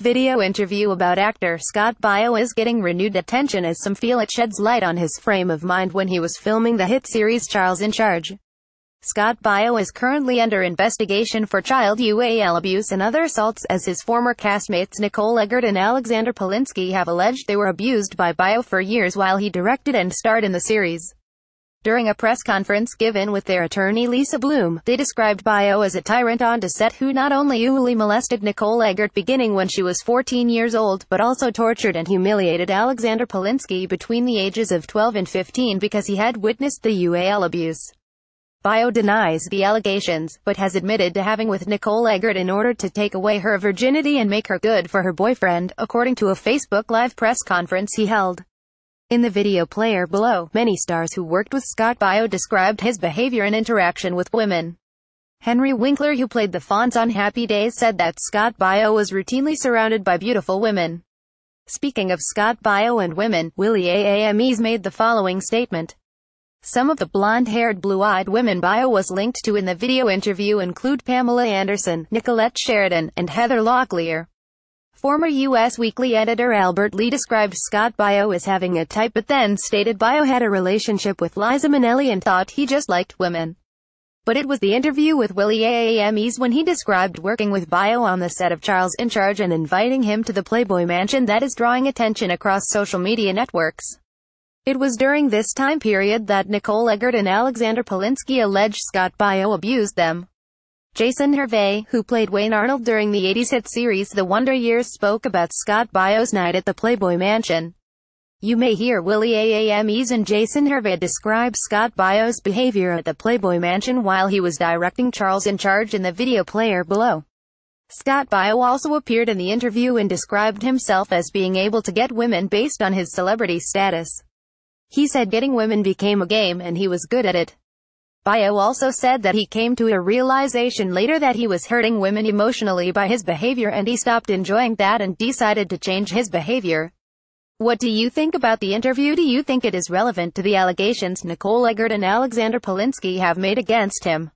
video interview about actor Scott Baio is getting renewed attention as some feel it sheds light on his frame of mind when he was filming the hit series Charles In Charge. Scott Baio is currently under investigation for child UAL abuse and other assaults, as his former castmates Nicole Eggert and Alexander Polinsky have alleged they were abused by Baio for years while he directed and starred in the series. During a press conference given with their attorney Lisa Bloom, they described Baio as a tyrant on set who not only illegally molested Nicole Eggert beginning when she was 14 years old, but also tortured and humiliated Alexander Polinsky between the ages of 12 and 15 because he had witnessed the UAL abuse. Baio denies the allegations, but has admitted to having with Nicole Eggert in order to take away her virginity and make her good for her boyfriend, according to a Facebook Live press conference he held. In the video player below, many stars who worked with Scott Baio described his behavior and interaction with women. Henry Winkler, who played the Fonz on Happy Days, said that Scott Baio was routinely surrounded by beautiful women. Speaking of Scott Baio and women, Willie Aames made the following statement. Some of the blonde-haired, blue-eyed women Baio was linked to in the video interview include Pamela Anderson, Nicolette Sheridan, and Heather Locklear. Former U.S. Weekly editor Albert Lee described Scott Baio as having a type, but then stated Baio had a relationship with Liza Minnelli and thought he just liked women. But it was the interview with Willie Aames when he described working with Baio on the set of Charles In Charge and inviting him to the Playboy Mansion that is drawing attention across social media networks. It was during this time period that Nicole Eggert and Alexander Polinsky alleged Scott Baio abused them. Jason Hervey, who played Wayne Arnold during the 80s hit series The Wonder Years, spoke about Scott Baio's night at the Playboy Mansion. You may hear Willie Aames and Jason Hervey describe Scott Baio's behavior at the Playboy Mansion while he was directing Charles In Charge in the video player below. Scott Baio also appeared in the interview and described himself as being able to get women based on his celebrity status. He said getting women became a game and he was good at it. Baio also said that he came to a realization later that he was hurting women emotionally by his behavior, and he stopped enjoying that and decided to change his behavior. What do you think about the interview? Do you think it is relevant to the allegations Nicole Eggert and Alexander Polinsky have made against him?